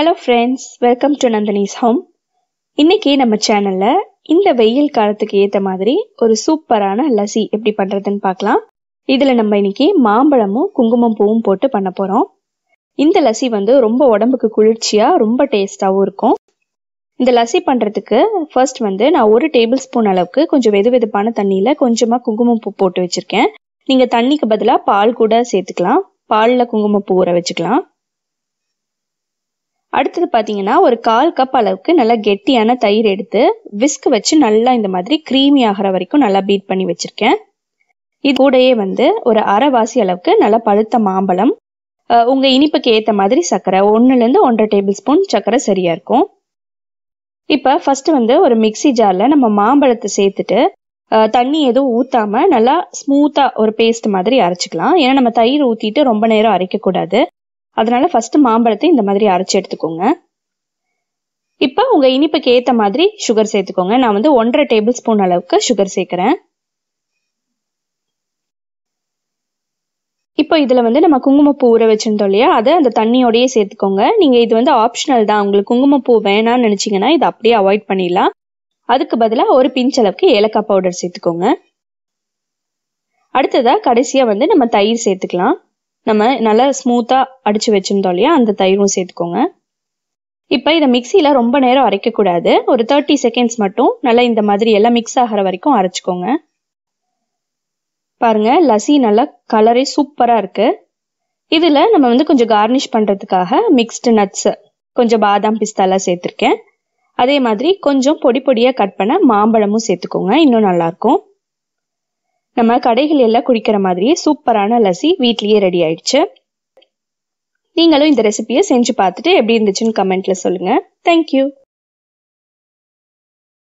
Hello friends, welcome to Nandhini's Home. இன்னைக்கு நம்ம சேனல்ல இந்த வெயில் காலத்துக்கு ஏத்த மாதிரி ஒரு சூப்பரான லஸ்ஸி எப்படி பண்றதுன்னு பார்க்கலாம். இதுல நம்ம இன்னைக்கு மாம்பழமும் குங்குமம் பூவும் போட்டு பண்ண போறோம். இந்த லஸ்ஸி வந்து ரொம்ப உடம்புக்கு குளிர்ச்சியா ரொம்ப டேஸ்டாவும் இருக்கும். இந்த லஸ்ஸி பண்றதுக்கு ஃபர்ஸ்ட் வந்து நான் 1 டேபிள் ஸ்பூன் அளவுக்கு கொஞ்சம் வெதுவெதுப்பான தண்ணியில கொஞ்சமா குங்குமம் பூ போட்டு வச்சிருக்கேன். நீங்க தண்ணிக்கு பதிலா பால் கூட சேர்த்துக்கலாம். பால்ல குங்குமம் பூ ஊற வச்சுக்கலாம். அடுத்து பாத்தீங்கன்னா ஒரு கால் கப் அளவுக்கு நல்லா கெட்டியான தயிர் எடுத்து விஸ்க் வச்சு நல்லா இந்த மாதிரி கிரீமி ஆகிற வரைக்கும் நல்லா பீட் பண்ணி வச்சிருக்கேன். இது கூடயே வந்து ஒரு அரை வாசி அளவுக்கு நல்லா பழுத்த மாம்பழம், உங்க இனிப்புக்கு ஏற்ற மாதிரி சர்க்கரை 1 to 1.5 டேபிள் ஸ்பூன் சர்க்கரை சரியா இருக்கும். இப்ப ஃபர்ஸ்ட் வந்து ஒரு மிக்சி ஜார்ல நம்ம மாம்பழத்தை சேர்த்துட்டு தண்ணி எதுவும் ஊத்தாம நல்லா ஸ்மூத்தா ஒரு பேஸ்ட் மாதிரி அரைச்சிக்கலாம். ஏன்னா நம்ம தயிர் ஊத்திட்டு ரொம்ப நேரம் அரைக்க கூடாது. அதனால ஃபர்ஸ்ட் மாம்பழத்தை இந்த மாதிரி அரைச்சி எடுத்துக்கோங்க. இப்போ உங்க இனிப்புக்கு ஏற்ற மாதிரி சுகர் சேர்த்துக்கோங்க. நான் வந்து 1.5 டேபிள் ஸ்பூன் அளவுக்கு சுகர் சேர்க்கிறேன். இப்போ இதுல வந்து நம்ம குங்குமப்பூ ஊற வச்சிருந்தோம் இல்லையா, அதை அந்த தண்ணியோடயே சேர்த்துக்கோங்க. நீங்க இது வந்து ஆப்ஷனல் தான். உங்களுக்கு குங்குமப்பூ வேணாம்னு நினைச்சீங்கன்னா இதை அப்படியே அவாய்ட் பண்ணிடலாம். அதுக்கு பதிலாக ஒரு பிஞ்ச் அளவுக்கு ஏலக்காய் பவுடர் சேர்த்துக்கோங்க. அடுத்ததா கடைசியா வந்து நம்ம தயிர் சேர்த்துக்கலாம். நம்ம நல்லா ஸ்மூத்தா அடிச்சு வச்சிருந்தோம் இல்லையா, அந்த தயிரும் சேர்த்துக்கோங்க. இப்ப இதை மிக்சியில ரொம்ப நேரம் அரைக்க கூடாது. ஒரு 30 seconds மட்டும் நல்லா இந்த மாதிரி எல்லாம் மிக்ஸ் ஆகிற வரைக்கும் அரைச்சுக்கோங்க. பாருங்க, லஸ்ஸி நல்லா கலரே சூப்பரா இருக்கு. இதுல நம்ம வந்து கொஞ்சம் கார்னிஷ் பண்றதுக்காக மிக்ஸ்டு நட்ஸ் கொஞ்சம் பாதாம் பிஸ்தாலாம் சேர்த்திருக்கேன். அதே மாதிரி கொஞ்சம் பொடி பொடியா கட் பண்ண மாம்பழமும் சேர்த்துக்கோங்க, இன்னும் நல்லா இருக்கும். நம்ம கடைகள் எல்லாம் குடிக்கிற மாதிரியே சூப்பரான லஸ்ஸி வீட்லயே ரெடி ஆயிடுச்சு. நீங்களும் இந்த ரெசிபியை செஞ்சு பார்த்துட்டு எப்படி இருந்துச்சுன்னு கமெண்ட்ல சொல்லுங்க. தேங்க்யூ.